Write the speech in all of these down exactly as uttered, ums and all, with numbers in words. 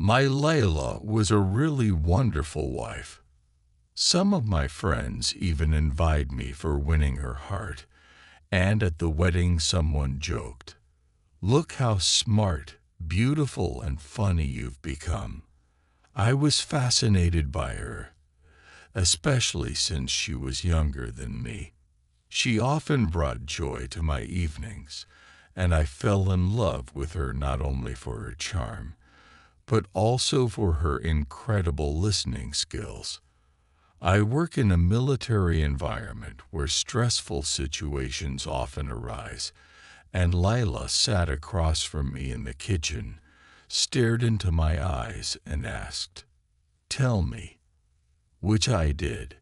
My Layla was a really wonderful wife. Some of my friends even invited me for winning her heart, and at the wedding someone joked, "Look how smart, beautiful, and funny you've become." I was fascinated by her, especially since she was younger than me. She often brought joy to my evenings, and I fell in love with her not only for her charm, but also for her incredible listening skills. I work in a military environment where stressful situations often arise, and Layla sat across from me in the kitchen, stared into my eyes, and asked, "Tell me," which I did.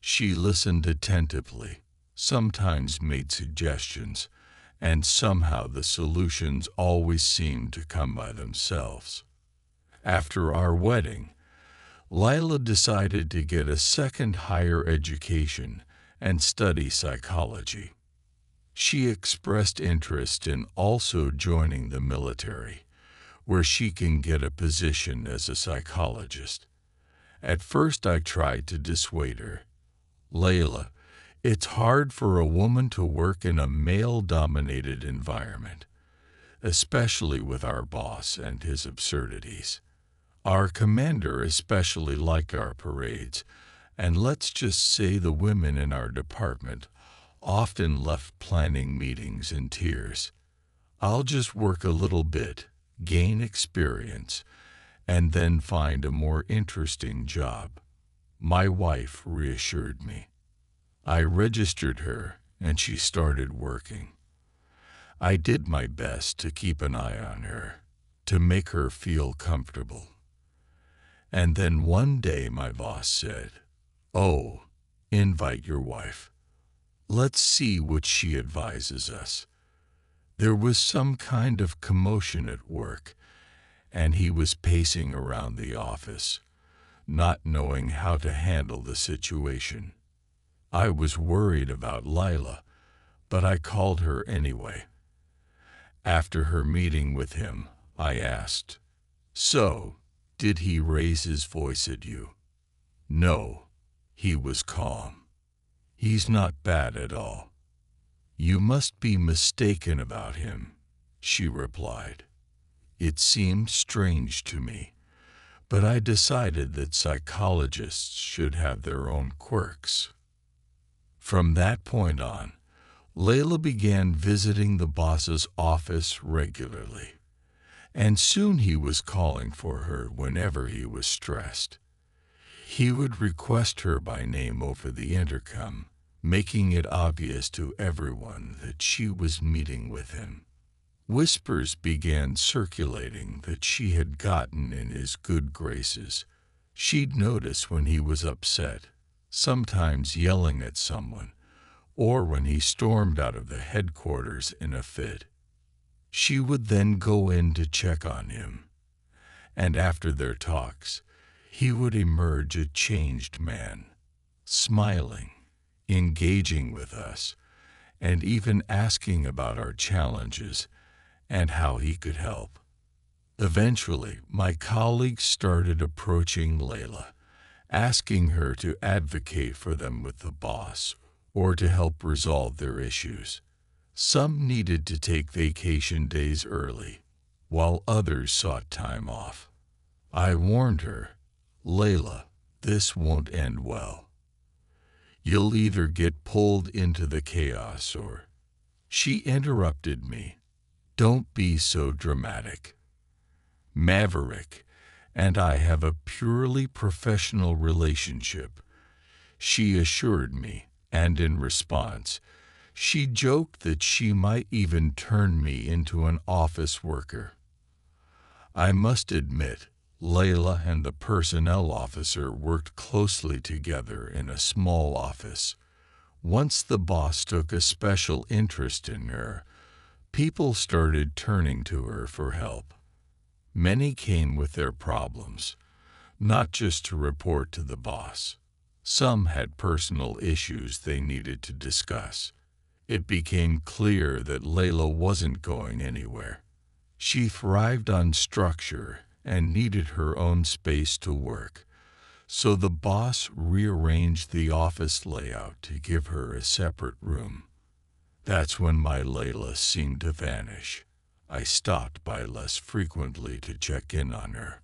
She listened attentively, sometimes made suggestions, and somehow the solutions always seemed to come by themselves. After our wedding, Layla decided to get a second higher education and study psychology. She expressed interest in also joining the military, where she can get a position as a psychologist. At first I tried to dissuade her. "Layla, it's hard for a woman to work in a male-dominated environment, especially with our boss and his absurdities. Our commander especially likes our parades, and let's just say the women in our department often left planning meetings in tears. I'll just work a little bit, gain experience, and then find a more interesting job." My wife reassured me. I registered her, and she started working. I did my best to keep an eye on her, to make her feel comfortable. And then one day my boss said, "Oh, invite your wife. Let's see what she advises us." There was some kind of commotion at work, and he was pacing around the office, not knowing how to handle the situation. I was worried about Layla, but I called her anyway. After her meeting with him, I asked, "So, did he raise his voice at you?" "No, he was calm. He's not bad at all. You must be mistaken about him," she replied. It seemed strange to me, but I decided that psychologists should have their own quirks. From that point on, Layla began visiting the boss's office regularly, and soon he was calling for her whenever he was stressed. He would request her by name over the intercom, making it obvious to everyone that she was meeting with him. Whispers began circulating that she had gotten in his good graces. She'd notice when he was upset, sometimes yelling at someone, or when he stormed out of the headquarters in a fit. She would then go in to check on him, and after their talks, he would emerge a changed man, smiling, engaging with us, and even asking about our challenges and how he could help. Eventually, my colleagues started approaching Layla, asking her to advocate for them with the boss or to help resolve their issues. Some needed to take vacation days early, while others sought time off. I warned her, "Layla, this won't end well. You'll either get pulled into the chaos or..." She interrupted me. "Don't be so dramatic. Maverick and I have a purely professional relationship," she assured me, and in response, she joked that she might even turn me into an office worker. I must admit, Layla and the personnel officer worked closely together in a small office. Once the boss took a special interest in her, people started turning to her for help. Many came with their problems, not just to report to the boss. Some had personal issues they needed to discuss. It became clear that Layla wasn't going anywhere. She thrived on structure and needed her own space to work, so the boss rearranged the office layout to give her a separate room. That's when my Layla seemed to vanish. I stopped by less frequently to check in on her.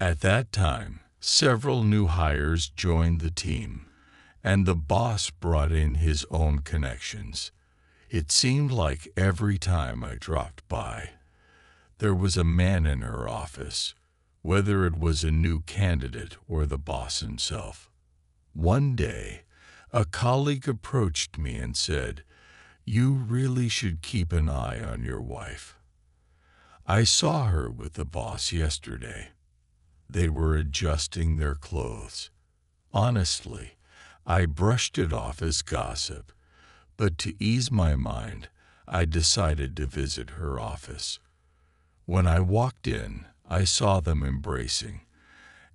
At that time, several new hires joined the team, and the boss brought in his own connections. It seemed like every time I dropped by, there was a man in her office, whether it was a new candidate or the boss himself. One day, a colleague approached me and said, "You really should keep an eye on your wife. I saw her with the boss yesterday. They were adjusting their clothes." Honestly, I brushed it off as gossip, but to ease my mind, I decided to visit her office. When I walked in, I saw them embracing,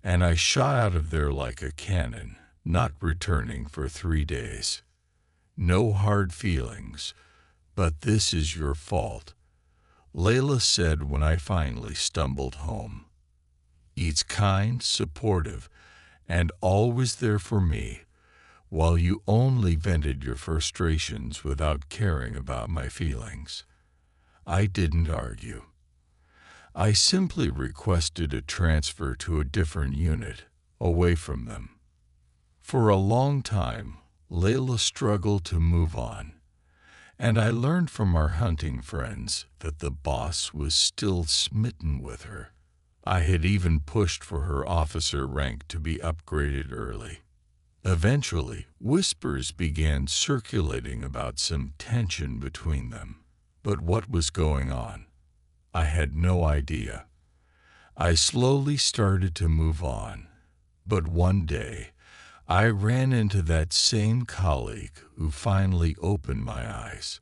and I shot out of there like a cannon, not returning for three days. No hard feelings, but this is your fault, Layla said when I finally stumbled home. "It's kind, supportive, and always there for me, while you only vented your frustrations without caring about my feelings." I didn't argue. I simply requested a transfer to a different unit, away from them. For a long time, Layla struggled to move on, and I learned from our hunting friends that the boss was still smitten with her. I had even pushed for her officer rank to be upgraded early. Eventually, whispers began circulating about some tension between them, but what was going on? I had no idea. I slowly started to move on, but one day, I ran into that same colleague who finally opened my eyes.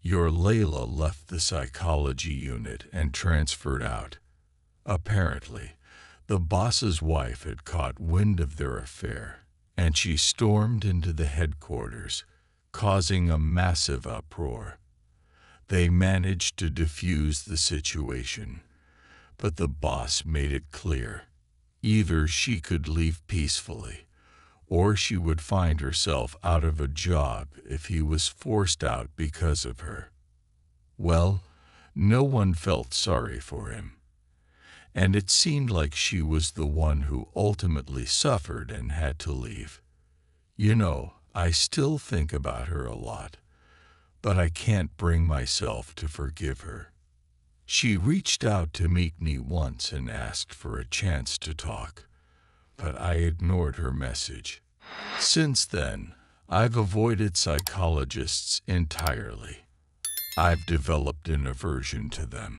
"Your Layla left the psychology unit and transferred out." Apparently, the boss's wife had caught wind of their affair, and she stormed into the headquarters, causing a massive uproar. They managed to defuse the situation, but the boss made it clear. Either she could leave peacefully, or she would find herself out of a job if he was forced out because of her. Well, no one felt sorry for him, and it seemed like she was the one who ultimately suffered and had to leave. You know, I still think about her a lot, but I can't bring myself to forgive her. She reached out to meet me once and asked for a chance to talk, but I ignored her message. Since then, I've avoided psychologists entirely. I've developed an aversion to them.